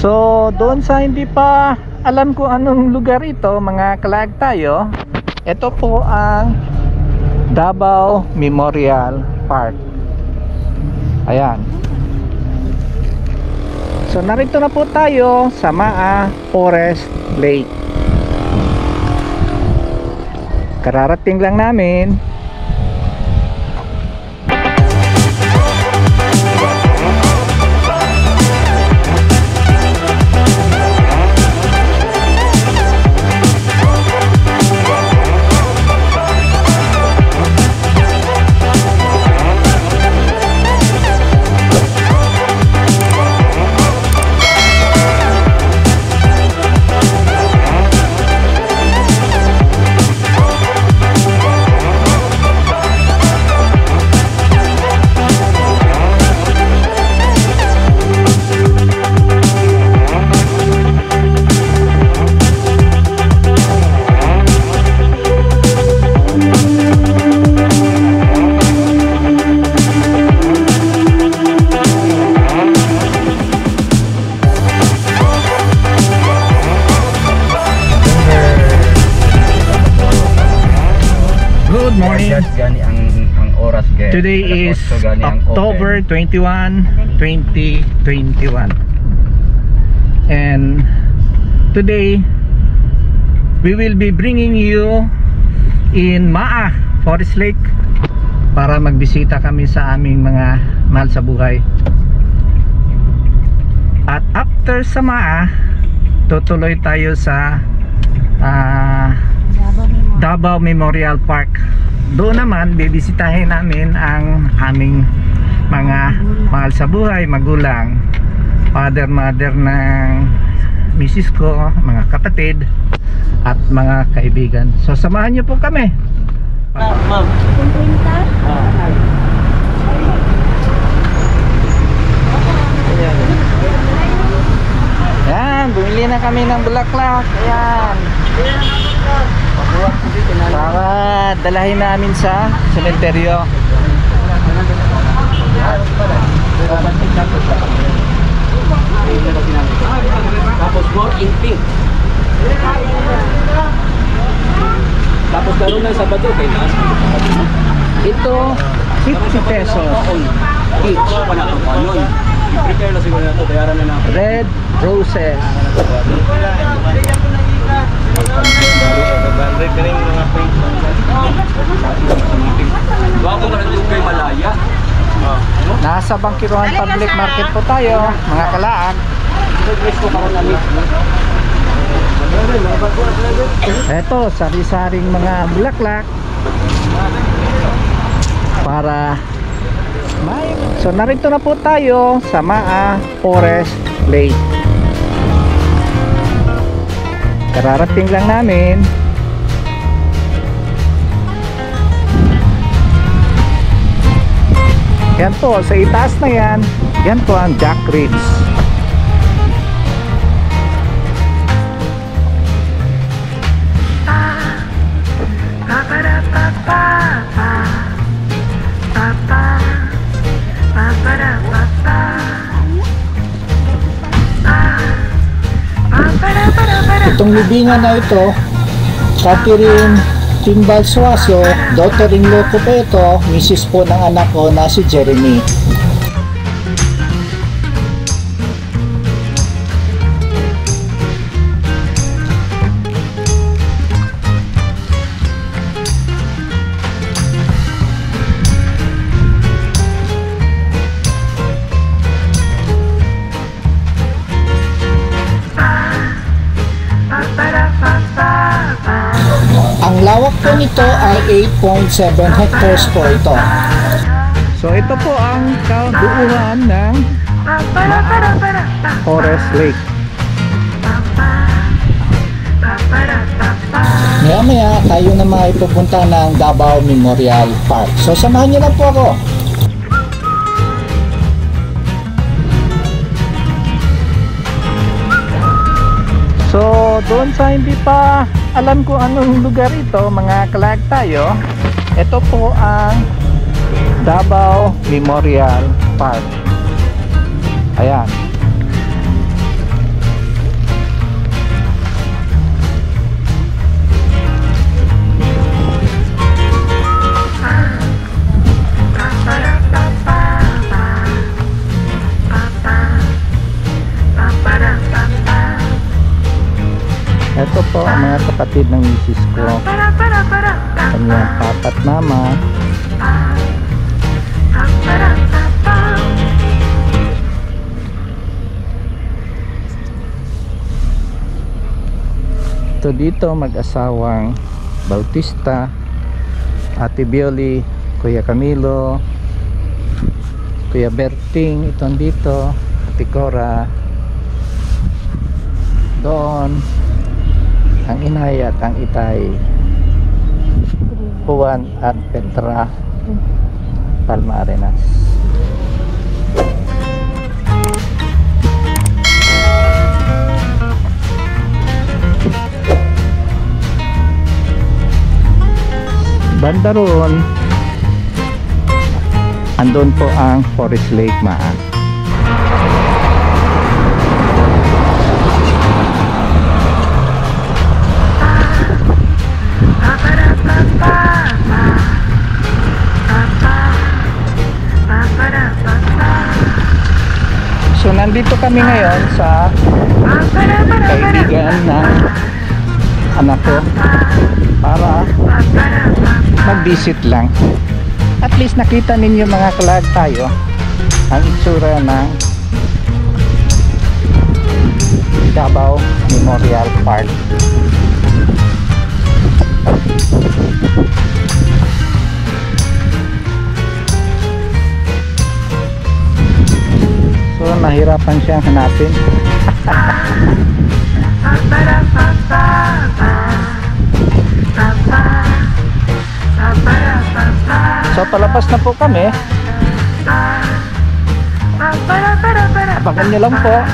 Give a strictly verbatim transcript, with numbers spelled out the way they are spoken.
So doon sa hindi pa alam kung anong lugar ito, mga kalag tayo, ito po ang Davao Memorial Park. Ayan. So narito na po tayo sa Maa Forest Lake. Kararating lang namin. Today is October twenty-first, twenty twenty-one, and today we will be bringing you in Maa Forest Lake para magbisita kami sa aming mga mahal sa buhay. At after sa Maa, tutuloy tayo sa uh, Davao Memorial Park. Doon naman, bibisitahin namin ang aming mga mahal sa buhay, magulang, father, mother ng misis ko, mga kapatid, at mga kaibigan. So, samahan niyo po kami. Ma'am, ma'am. Ayan, bumili na kami ng bulaklak. Ayan. Para dalahin namin sa sementeryo. Tapos more in pink. Tapos laro na sa bato kay Nas. Ito fifty pesos each. I-prepare na siguro na ito. Bayaran na natin. Red roses. Nasa Bangkirohan Public Market po tayo, mga kalaag. Eto, sari-saring mga bulaklak para may. So narito na po tayo sa Maa Forest Lake. Kararating lang namin. Yan po, sa itaas na yan, yan po ang Jack Ridge. Itong libingan na ito, Catherine Timbal Suasyo, daughter-in-law ko po ito, misis po ng anak ko na si Jeremy. Lawak po nito ay eight point seven hectares po ito. So ito po ang kabuuan ng Maa Forest Lake. Maya maya tayo na maipupunta ng Davao Memorial Park. So samahan niyo na po ako. So doon sa hindi pa alam ko anong lugar ito, mga kalag tayo, ito po ang Davao Memorial Park. Ayan. kapatid ng misis ko, kanyang papat mama. Ito dito mag-asawang Bautista, Ate Bioli, Kuya Camilo, Kuya Berting, ito dito, Ate Cora. Doon ang inay at ang itay, Juan at Petra, Palma Arenas. Bandaruan, andun po ang Forest Lake, Maa. So nandito kami ngayon sa kaibigan ng anak ko para mag-visit lang. At least nakita ninyo mga kalag tayo ang itsura ng Davao Memorial Park. So nahirapan siyang hanapin. So palabas na po kami. Abagan niyo lang po.